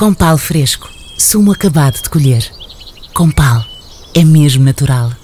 Compal Fresco, sumo acabado de colher. Compal, é mesmo natural.